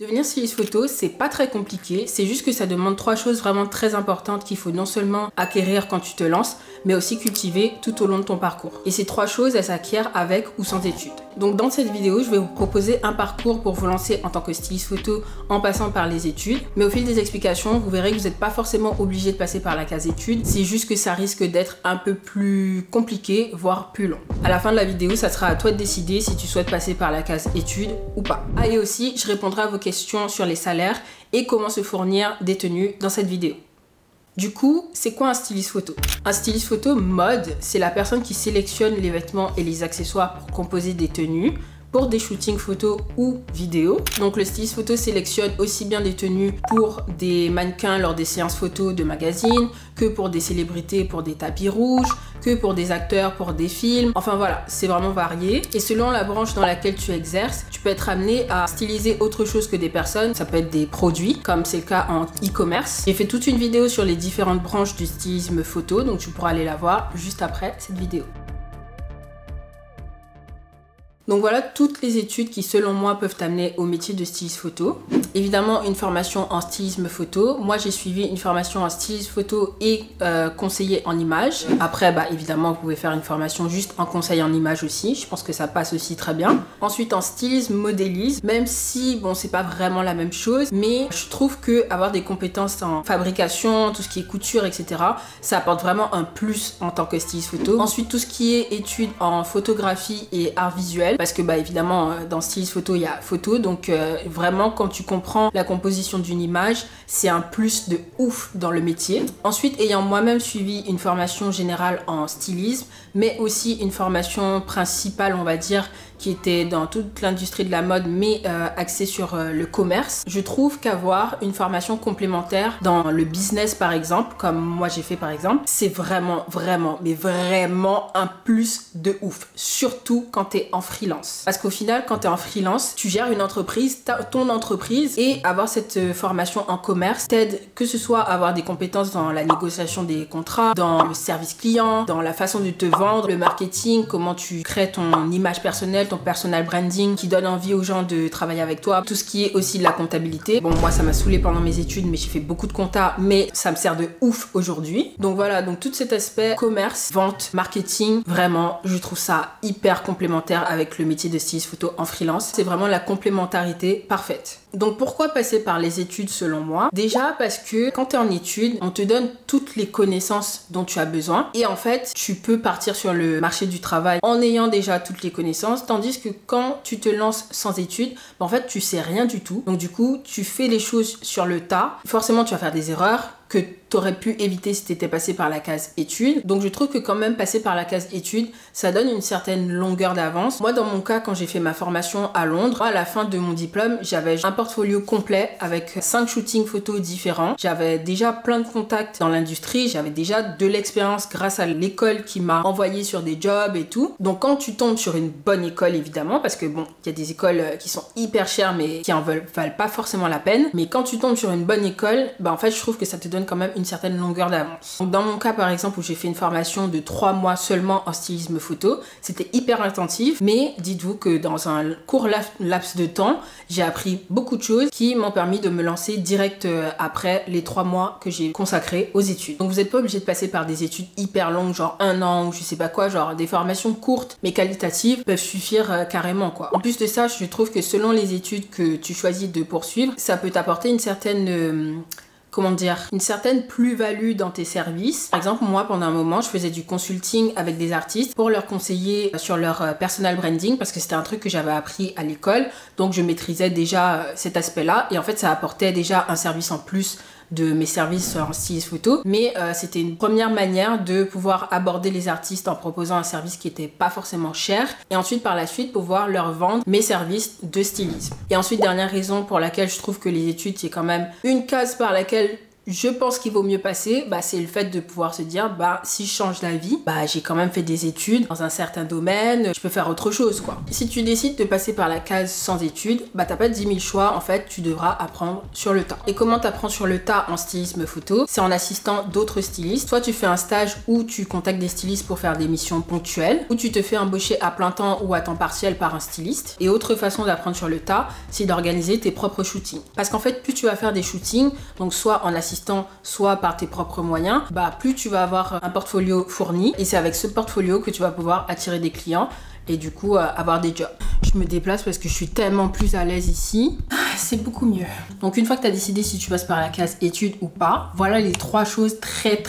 Devenir styliste photo, c'est pas très compliqué, c'est juste que ça demande trois choses vraiment très importantes qu'il faut non seulement acquérir quand tu te lances, mais aussi cultiver tout au long de ton parcours. Et ces trois choses, elles s'acquièrent avec ou sans études. Donc dans cette vidéo, je vais vous proposer un parcours pour vous lancer en tant que styliste photo en passant par les études. Mais au fil des explications, vous verrez que vous n'êtes pas forcément obligé de passer par la case études, c'est juste que ça risque d'être un peu plus compliqué, voire plus long. À la fin de la vidéo, ça sera à toi de décider si tu souhaites passer par la case études ou pas. Ah, et aussi, je répondrai à vos questions sur les salaires et comment se fournir des tenues dans cette vidéo. Du coup, c'est quoi un styliste photo? Un styliste photo mode, c'est la personne qui sélectionne les vêtements et les accessoires pour composer des tenues pour des shootings photos ou vidéos. Donc le styliste photo sélectionne aussi bien des tenues pour des mannequins lors des séances photos de magazines, que pour des célébrités pour des tapis rouges, que pour des acteurs pour des films. Enfin voilà, c'est vraiment varié. Et selon la branche dans laquelle tu exerces, tu peux être amené à styliser autre chose que des personnes. Ça peut être des produits, comme c'est le cas en e-commerce. J'ai fait toute une vidéo sur les différentes branches du stylisme photo, donc tu pourras aller la voir juste après cette vidéo. Donc voilà toutes les études qui, selon moi, peuvent t'amener au métier de styliste photo. Évidemment, une formation en stylisme photo. Moi, j'ai suivi une formation en stylisme photo et conseiller en images. Après, évidemment, vous pouvez faire une formation juste en conseil en images aussi. Je pense que ça passe aussi très bien. Ensuite, en stylisme modélisme, même si, bon, c'est pas vraiment la même chose, mais je trouve que avoir des compétences en fabrication, tout ce qui est couture, etc., ça apporte vraiment un plus en tant que styliste photo. Ensuite, tout ce qui est études en photographie et art visuel, parce que évidemment dans styliste photo il y a photo, donc vraiment quand tu comprends la composition d'une image, c'est un plus de ouf dans le métier. Ensuite, ayant moi-même suivi une formation générale en stylisme, mais aussi une formation principale on va dire qui était dans toute l'industrie de la mode mais axée sur le commerce, je trouve qu'avoir une formation complémentaire dans le business par exemple, comme moi j'ai fait par exemple, c'est vraiment un plus de ouf, surtout quand t'es en freelance. Parce qu'au final, quand tu es en freelance, tu gères une entreprise, ton entreprise, et avoir cette formation en commerce t'aide que ce soit à avoir des compétences dans la négociation des contrats, dans le service client, dans la façon de te vendre, le marketing, comment tu crées ton image personnelle, ton personal branding qui donne envie aux gens de travailler avec toi, tout ce qui est aussi de la comptabilité. Bon, moi ça m'a saoulé pendant mes études, mais j'ai fait beaucoup de compta, mais ça me sert de ouf aujourd'hui. Donc voilà, donc tout cet aspect commerce, vente, marketing, vraiment, je trouve ça hyper complémentaire avec le métier de styliste photo en freelance. C'est vraiment la complémentarité parfaite. Donc pourquoi passer par les études selon moi? Déjà parce que quand tu es en études, on te donne toutes les connaissances dont tu as besoin et en fait tu peux partir sur le marché du travail en ayant déjà toutes les connaissances, tandis que quand tu te lances sans études, en fait tu sais rien du tout. Donc du coup tu fais les choses sur le tas. Forcément tu vas faire des erreurs que tu aurais pu éviter si tu étais passé par la case études. Donc je trouve que quand même passer par la case études, ça donne une certaine longueur d'avance. Moi dans mon cas, quand j'ai fait ma formation à Londres, à la fin de mon diplôme, j'avais un portfolio complet avec 5 shootings photos différents. J'avais déjà plein de contacts dans l'industrie, j'avais déjà de l'expérience grâce à l'école qui m'a envoyé sur des jobs et tout. Donc quand tu tombes sur une bonne école évidemment, parce que bon, il y a des écoles qui sont hyper chères mais qui en valent pas forcément la peine, mais quand tu tombes sur une bonne école, en fait je trouve que ça te donne quand même une certaine longueur d'avance. Dans mon cas par exemple où j'ai fait une formation de 3 mois seulement en stylisme photo, c'était hyper intensif, mais dites-vous que dans un court laps de temps, j'ai appris beaucoup de choses qui m'ont permis de me lancer direct après les 3 mois que j'ai consacrés aux études. Donc vous n'êtes pas obligé de passer par des études hyper longues, genre un an ou je sais pas quoi, genre des formations courtes mais qualitatives peuvent suffire carrément quoi. En plus de ça, je trouve que selon les études que tu choisis de poursuivre, ça peut t'apporter une certaine comment dire, une certaine plus-value dans tes services. Par exemple, moi, pendant un moment, je faisais du consulting avec des artistes pour leur conseiller sur leur personal branding parce que c'était un truc que j'avais appris à l'école. Donc, je maîtrisais déjà cet aspect-là et en fait, ça apportait déjà un service en plus de mes services en stylisme photo, mais c'était une première manière de pouvoir aborder les artistes en proposant un service qui n'était pas forcément cher et ensuite par la suite pouvoir leur vendre mes services de stylisme. Et ensuite, dernière raison pour laquelle je trouve que les études, c'est quand même une case par laquelle je pense qu'il vaut mieux passer, c'est le fait de pouvoir se dire, si je change d'avis, j'ai quand même fait des études dans un certain domaine, je peux faire autre chose, quoi. Si tu décides de passer par la case sans études, t'as pas 10 000 choix, en fait, tu devras apprendre sur le tas. Et comment t'apprends sur le tas en stylisme photo? C'est en assistant d'autres stylistes. Soit tu fais un stage où tu contactes des stylistes pour faire des missions ponctuelles, ou tu te fais embaucher à plein temps ou à temps partiel par un styliste. Et autre façon d'apprendre sur le tas, c'est d'organiser tes propres shootings. Parce qu'en fait, plus tu vas faire des shootings, donc soit en assistant, soit par tes propres moyens, plus tu vas avoir un portfolio fourni, et c'est avec ce portfolio que tu vas pouvoir attirer des clients et du coup avoir des jobs. Je me déplace parce que je suis tellement plus à l'aise ici. C'est beaucoup mieux. Donc une fois que tu as décidé si tu passes par la case études ou pas, voilà les 3 choses très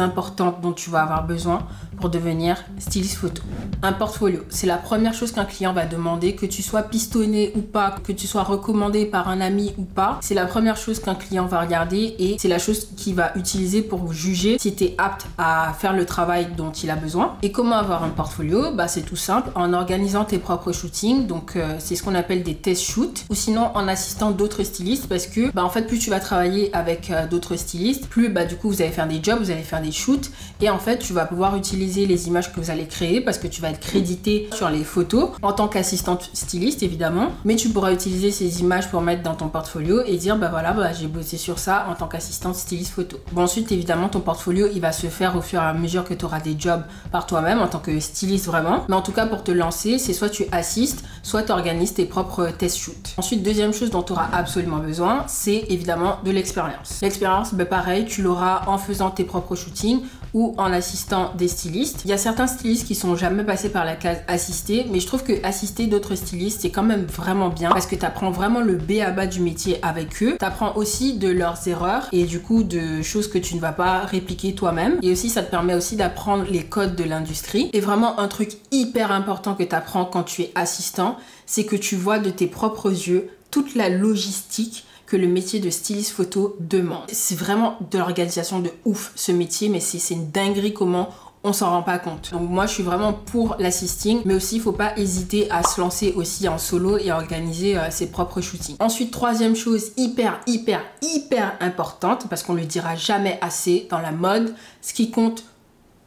importantes dont tu vas avoir besoin pour devenir styliste photo. Un portfolio, c'est la première chose qu'un client va demander, que tu sois pistonné ou pas, que tu sois recommandé par un ami ou pas. C'est la première chose qu'un client va regarder et c'est la chose qu'il va utiliser pour juger si tu es apte à faire le travail dont il a besoin. Et comment avoir un portfolio? C'est tout simple, en organisant tes propres shootings, donc c'est ce qu'on appelle des test shoots, ou sinon en assistant d'autres stylistes, parce que en fait plus tu vas travailler avec d'autres stylistes, plus du coup vous allez faire des jobs, vous allez faire des shoots, et en fait tu vas pouvoir utiliser les images que vous allez créer parce que tu vas être crédité sur les photos en tant qu'assistante styliste évidemment, mais tu pourras utiliser ces images pour mettre dans ton portfolio et dire voilà j'ai bossé sur ça en tant qu'assistante styliste photo. Bon, ensuite évidemment ton portfolio il va se faire au fur et à mesure que tu auras des jobs par toi-même en tant que styliste vraiment, mais en tout cas pour te lancer, c'est soit tu assistes, soit tu organises tes propres test shoots. Ensuite, deuxième chose dont tu auras absolument besoin, c'est évidemment de l'expérience. L'expérience, pareil, tu l'auras en faisant tes propres shootings ou en assistant des stylistes. Il y a certains stylistes qui sont jamais passés par la case assistée, mais je trouve que assister d'autres stylistes, c'est quand même vraiment bien parce que tu apprends vraiment le b.a.-ba du métier avec eux. Tu apprends aussi de leurs erreurs et du coup de choses que tu ne vas pas répliquer toi-même. Et aussi, ça te permet aussi d'apprendre les codes de l'industrie. Et vraiment, un truc hyper important que tu apprends quand tu es assistant, c'est que tu vois de tes propres yeux toute la logistique que le métier de styliste photo demande. C'est vraiment de l'organisation de ouf ce métier, mais c'est une dinguerie comment on s'en rend pas compte. Donc moi je suis vraiment pour l'assisting, mais aussi il faut pas hésiter à se lancer aussi en solo et à organiser ses propres shootings. Ensuite, troisième chose hyper importante, parce qu'on le dira jamais assez dans la mode, ce qui compte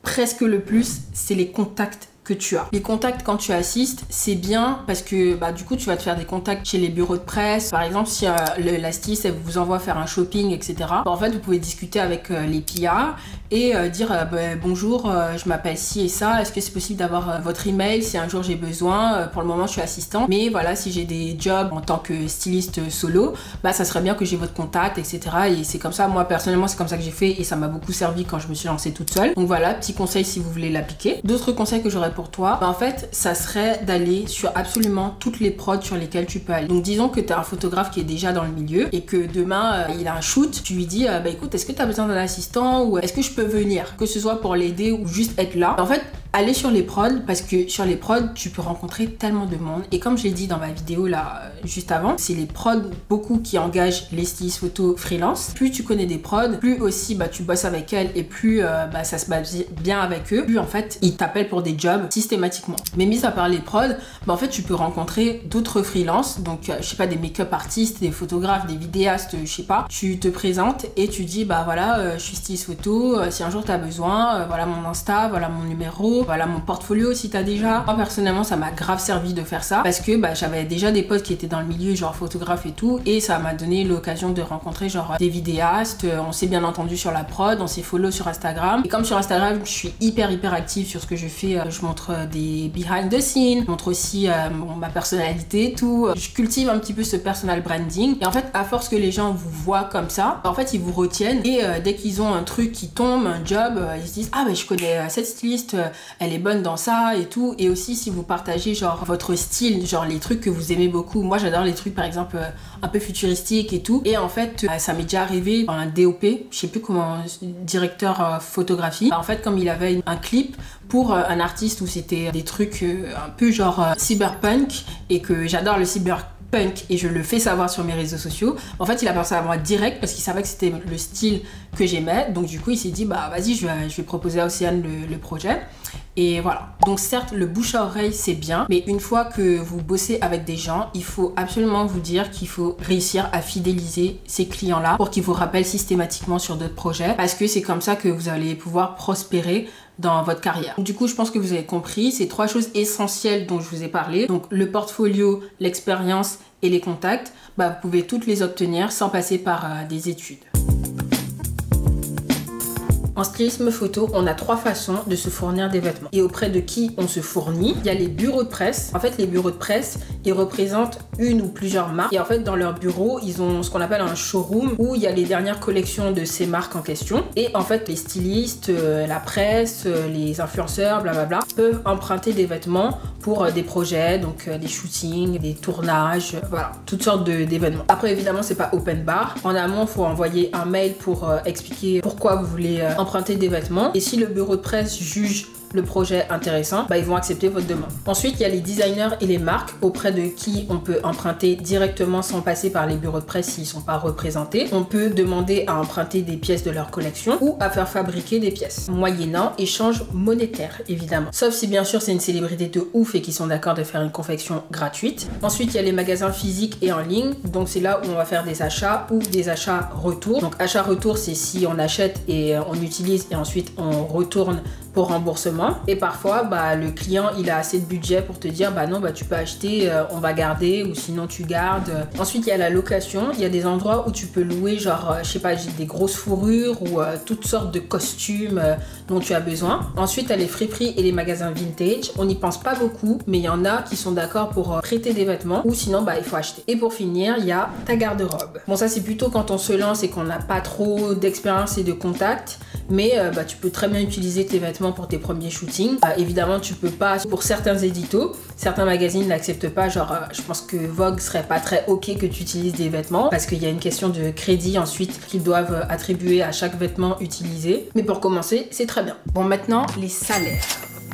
presque le plus, c'est les contacts que tu as. Les contacts quand tu assistes, c'est bien parce que du coup tu vas te faire des contacts chez les bureaux de presse. Par exemple, si la styliste elle vous envoie faire un shopping, etc. En fait, vous pouvez discuter avec les PR et dire bonjour, je m'appelle ci et ça. Est-ce que c'est possible d'avoir votre email si un jour j'ai besoin? Pour le moment, je suis assistant, mais voilà, si j'ai des jobs en tant que styliste solo, ça serait bien que j'ai votre contact, etc. Et c'est comme ça. Moi personnellement, c'est comme ça que j'ai fait et ça m'a beaucoup servi quand je me suis lancée toute seule. Donc voilà, petit conseil si vous voulez l'appliquer. D'autres conseils que j'aurais pour toi, en fait ça serait d'aller sur absolument toutes les prods sur lesquelles tu peux aller. Donc disons que tu as un photographe qui est déjà dans le milieu et que demain il a un shoot, tu lui dis écoute, est-ce que tu as besoin d'un assistant ou est-ce que je peux venir, que ce soit pour l'aider ou juste être là. En fait, aller sur les prods, parce que sur les prods tu peux rencontrer tellement de monde et comme je l'ai dit dans ma vidéo là juste avant, c'est les prods beaucoup qui engagent les stylistes photo freelance. Plus tu connais des prods, plus aussi tu bosses avec elles et plus ça se passe bien avec eux, plus en fait ils t'appellent pour des jobs systématiquement. Mais mis à part les prods, en fait tu peux rencontrer d'autres freelances, donc je sais pas, des make-up artistes, des photographes, des vidéastes, je sais pas, tu te présentes et tu dis voilà je suis styliste photo, si un jour tu as besoin, voilà mon Insta, voilà mon numéro, voilà mon portfolio si t'as déjà. Moi personnellement ça m'a grave servi de faire ça parce que j'avais déjà des potes qui étaient dans le milieu genre photographe et tout, et ça m'a donné l'occasion de rencontrer genre des vidéastes, on s'est bien entendu sur la prod, on s'est follow sur Instagram, et comme sur Instagram je suis hyper active sur ce que je fais, je montre des behind the scenes, je montre aussi ma personnalité et tout, je cultive un petit peu ce personal branding, et en fait à force que les gens vous voient comme ça, en fait ils vous retiennent, et dès qu'ils ont un truc qui tombe, un job, ils se disent je connais cette styliste, elle est bonne dans ça et tout. Et aussi si vous partagez genre votre style, genre les trucs que vous aimez beaucoup, moi j'adore les trucs par exemple un peu futuristiques et tout, et en fait ça m'est déjà arrivé dans un DOP, je sais plus comment, directeur photographie, en fait comme il avait un clip pour un artiste où c'était des trucs un peu genre cyberpunk, et que j'adore le cyberpunk et je le fais savoir sur mes réseaux sociaux, en fait il a pensé à moi direct parce qu'il savait que c'était le style que j'aimais, donc du coup il s'est dit vas-y je vais proposer à Oceane le projet. Et voilà. Donc certes, le bouche à oreille, c'est bien, mais une fois que vous bossez avec des gens, il faut absolument vous dire qu'il faut réussir à fidéliser ces clients-là pour qu'ils vous rappellent systématiquement sur d'autres projets, parce que c'est comme ça que vous allez pouvoir prospérer dans votre carrière. Du coup, je pense que vous avez compris ces trois choses essentielles dont je vous ai parlé. Donc le portfolio, l'expérience et les contacts, bah, vous pouvez toutes les obtenir sans passer par des études. En stylisme photo, on a trois façons de se fournir des vêtements. Et auprès de qui on se fournit? Il y a les bureaux de presse. En fait, les bureaux de presse, ils représentent une ou plusieurs marques. Et en fait, dans leur bureau, ils ont ce qu'on appelle un showroom où il y a les dernières collections de ces marques en question. Et en fait, les stylistes, la presse, les influenceurs, blablabla, peuvent emprunter des vêtements pour des projets, donc des shootings, des tournages, voilà, toutes sortes d'événements. Après, évidemment, c'est pas open bar. En amont, il faut envoyer un mail pour expliquer pourquoi vous voulez emprunter des vêtements, et si le bureau de presse juge le projet intéressant, bah, ils vont accepter votre demande. Ensuite, il y a les designers et les marques auprès de qui on peut emprunter directement sans passer par les bureaux de presse s'ils ne sont pas représentés. On peut demander à emprunter des pièces de leur collection ou à faire fabriquer des pièces, moyennant échange monétaire évidemment. Sauf si bien sûr c'est une célébrité de ouf et qu'ils sont d'accord de faire une confection gratuite. Ensuite, il y a les magasins physiques et en ligne. Donc c'est là où on va faire des achats ou des achats retours. Donc achat retour, c'est si on achète et on utilise et ensuite on retourne pour remboursement. Et parfois bah, le client il a assez de budget pour te dire bah non bah tu peux acheter, on va garder, ou sinon tu gardes. Ensuite il y a la location, il y a des endroits où tu peux louer genre je sais pas, des grosses fourrures ou toutes sortes de costumes dont tu as besoin. Ensuite il y a les friperies et les magasins vintage, on n'y pense pas beaucoup mais il y en a qui sont d'accord pour prêter des vêtements ou sinon bah il faut acheter. Et pour finir il y a ta garde-robe. Bon ça c'est plutôt quand on se lance et qu'on n'a pas trop d'expérience et de contacts, mais bah, tu peux très bien utiliser tes vêtements pour tes premiers shootings. Évidemment tu peux pas pour certains éditos, certains magazines n'acceptent pas, genre je pense que Vogue serait pas très ok que tu utilises des vêtements parce qu'il y a une question de crédit ensuite qu'ils doivent attribuer à chaque vêtement utilisé, mais pour commencer c'est très bien. Bon maintenant les salaires.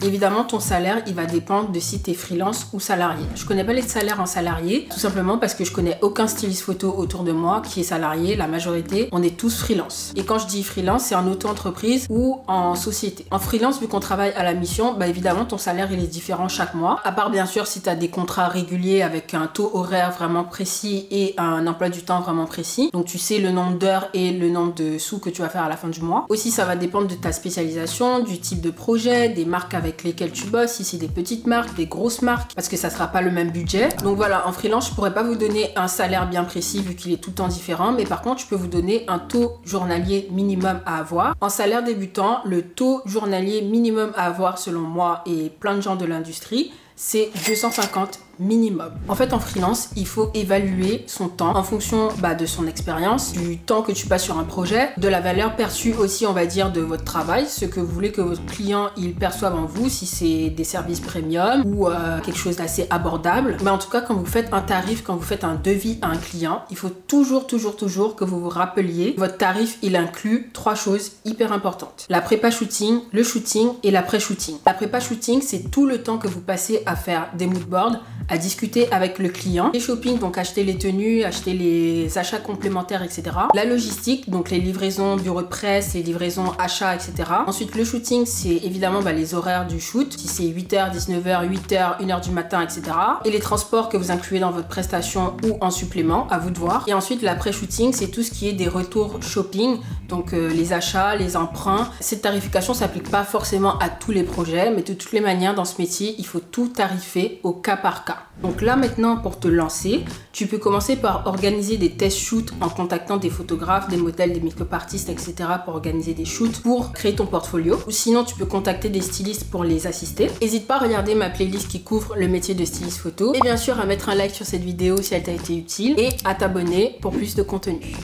Évidemment, ton salaire, il va dépendre de si tu es freelance ou salarié. Je connais pas les salaires en salarié, tout simplement parce que je connais aucun styliste photo autour de moi qui est salarié. La majorité, on est tous freelance. Et quand je dis freelance, c'est en auto-entreprise ou en société. En freelance, vu qu'on travaille à la mission, bah évidemment, ton salaire, il est différent chaque mois. À part, bien sûr, si tu as des contrats réguliers avec un taux horaire vraiment précis et un emploi du temps vraiment précis. Donc, tu sais le nombre d'heures et le nombre de sous que tu vas faire à la fin du mois. Aussi, ça va dépendre de ta spécialisation, du type de projet, des marques avec lesquels tu bosses, si c'est des petites marques, des grosses marques, parce que ça sera pas le même budget. Donc voilà, en freelance, je pourrais pas vous donner un salaire bien précis vu qu'il est tout le temps différent, mais par contre, je peux vous donner un taux journalier minimum à avoir. En salaire débutant, le taux journalier minimum à avoir selon moi et plein de gens de l'industrie, c'est 250 minimum. En fait, en freelance, il faut évaluer son temps en fonction bah, de son expérience, du temps que tu passes sur un projet, de la valeur perçue aussi, on va dire, de votre travail, ce que vous voulez que votre client il perçoive en vous, si c'est des services premium ou quelque chose d'assez abordable. Mais en tout cas, quand vous faites un tarif, quand vous faites un devis à un client, il faut toujours que vous vous rappeliez votre tarif, il inclut trois choses hyper importantes. La prépa shooting, le shooting et l'après shooting. La prépa shooting, c'est tout le temps que vous passez à faire des moodboards, à discuter avec le client. Les shopping, donc acheter les tenues, acheter les achats complémentaires, etc. La logistique, donc les livraisons, bureau de presse, les livraisons, achats, etc. Ensuite, le shooting, c'est évidemment bah, les horaires du shoot. Si c'est 8h, 19h, 8h, 1h du matin, etc. Et les transports que vous incluez dans votre prestation ou en supplément, à vous de voir. Et ensuite, l'après-shooting, c'est tout ce qui est des retours shopping, donc les achats, les emprunts. Cette tarification s'applique pas forcément à tous les projets, mais de toutes les manières, dans ce métier, il faut tout tarifer au cas par cas. Donc là maintenant pour te lancer, tu peux commencer par organiser des test shoots en contactant des photographes, des modèles, des make-up artistes, etc. pour organiser des shoots pour créer ton portfolio. Ou sinon tu peux contacter des stylistes pour les assister. N'hésite pas à regarder ma playlist qui couvre le métier de styliste photo et bien sûr à mettre un like sur cette vidéo si elle t'a été utile et à t'abonner pour plus de contenu.